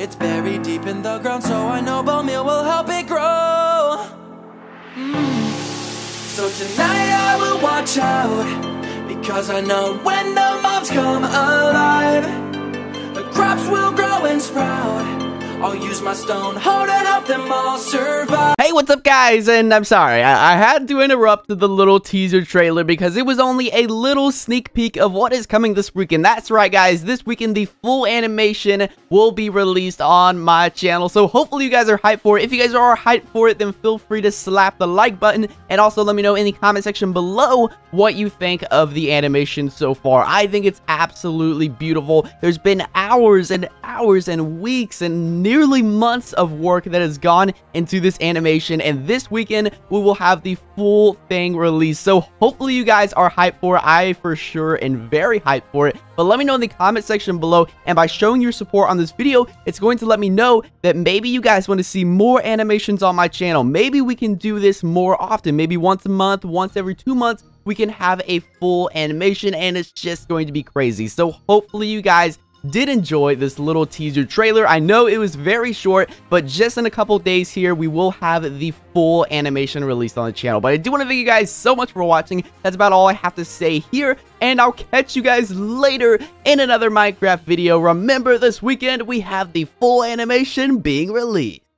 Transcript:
It's buried deep in the ground, so I know bone meal will help it grow. So tonight I will watch out, because I know when the mobs come alive, the crops will grow and sprout. I'll use my stone hoe to help them all survive. Hey, what's up, guys? And I'm sorry, I had to interrupt the little teaser trailer because it was only a little sneak peek of what is coming this weekend. That's right, guys. This weekend, the full animation will be released on my channel. So hopefully you guys are hyped for it. If you guys are hyped for it, then feel free to slap the like button. And also let me know in the comment section below what you think of the animation so far. I think it's absolutely beautiful. There's been hours and hours and weeks and nearly months of work that has gone into this animation, and this weekend we will have the full thing released. So hopefully you guys are hyped for it. I for sure am very hyped for it. But let me know in the comment section below, and by showing your support on this video, it's going to let me know that maybe you guys want to see more animations on my channel. Maybe we can do this more often. Maybe once a month, once every 2 months, we can have a full animation, and it's just going to be crazy. So hopefully you guys did enjoy this little teaser trailer. I know it was very short, but just in a couple days here we will have the full animation released on the channel. But I do want to thank you guys so much for watching. That's about all I have to say here, and I'll catch you guys later in another Minecraft video. Remember, this weekend we have the full animation being released.